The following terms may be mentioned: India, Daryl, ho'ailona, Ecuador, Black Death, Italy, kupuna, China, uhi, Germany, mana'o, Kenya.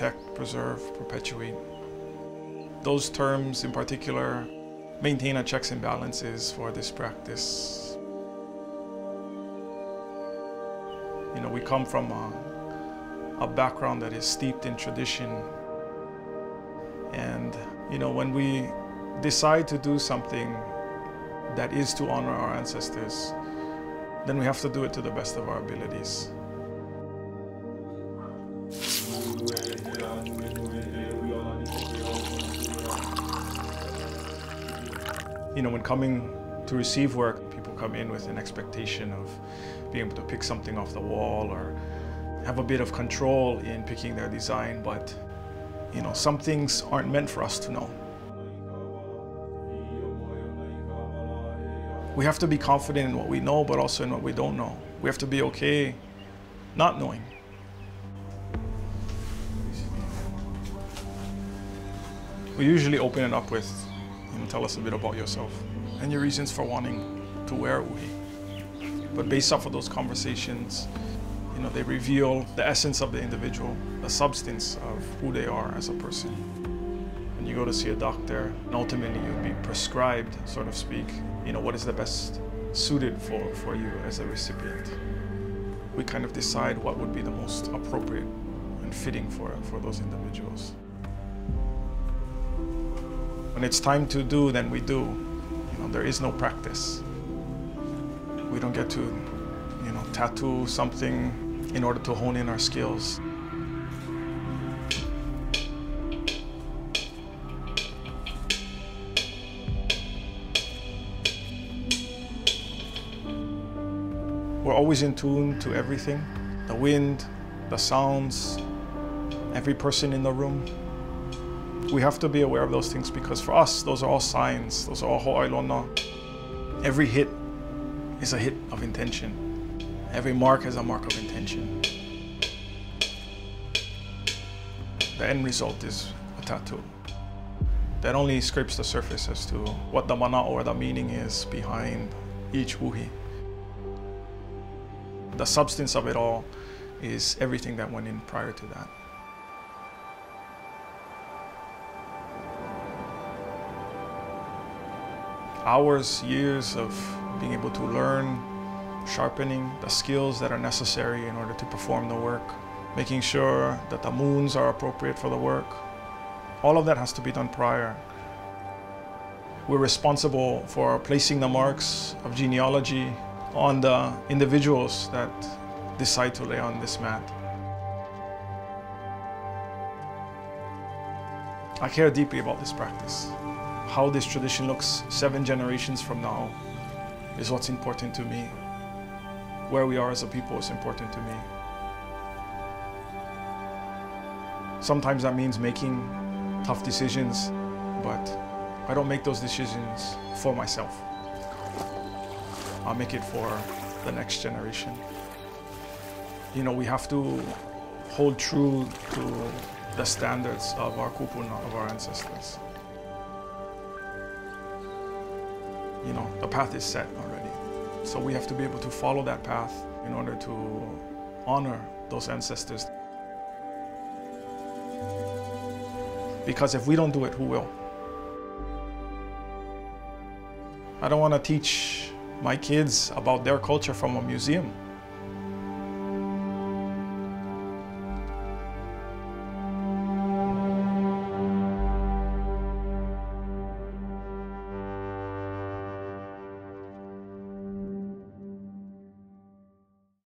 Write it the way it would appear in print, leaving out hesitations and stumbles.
protect, preserve, perpetuate. Those terms in particular maintain our checks and balances for this practice. You know, we come from a background that is steeped in tradition. And, you know, when we decide to do something that is to honor our ancestors, then we have to do it to the best of our abilities. You know, when coming to receive work, people come in with an expectation of being able to pick something off the wall or have a bit of control in picking their design, but, you know, some things aren't meant for us to know. We have to be confident in what we know, but also in what we don't know. We have to be okay not knowing. We usually open it up with, you know, tell us a bit about yourself and your reasons for wanting to wear uhi. But based off of those conversations, you know, they reveal the essence of the individual, the substance of who they are as a person. When you go to see a doctor, and ultimately you'll be prescribed, so to speak, you know, what is the best suited for you as a recipient. We kind of decide what would be the most appropriate and fitting for those individuals. When it's time to do, then we do. You know, there is no practice. We don't get to, you know, tattoo something in order to hone in our skills. We're always in tune to everything, the wind, the sounds, every person in the room. We have to be aware of those things because for us, those are all signs, those are all ho'ailona. Every hit is a hit of intention. Every mark is a mark of intention. The end result is a tattoo. That only scrapes the surface as to what the mana'o or the meaning is behind each uhi. The substance of it all is everything that went in prior to that. Hours, years of being able to learn, sharpening the skills that are necessary in order to perform the work, making sure that the moons are appropriate for the work. All of that has to be done prior. We're responsible for placing the marks of genealogy on the individuals that decide to lay on this mat. I care deeply about this practice. How this tradition looks 7 generations from now is what's important to me. Where we are as a people is important to me. Sometimes that means making tough decisions, but I don't make those decisions for myself. I'll make it for the next generation. You know, we have to hold true to the standards of our kupuna, of our ancestors. You know, the path is set already. So we have to be able to follow that path in order to honor those ancestors. Because if we don't do it, who will? I don't want to teach my kids about their culture from a museum.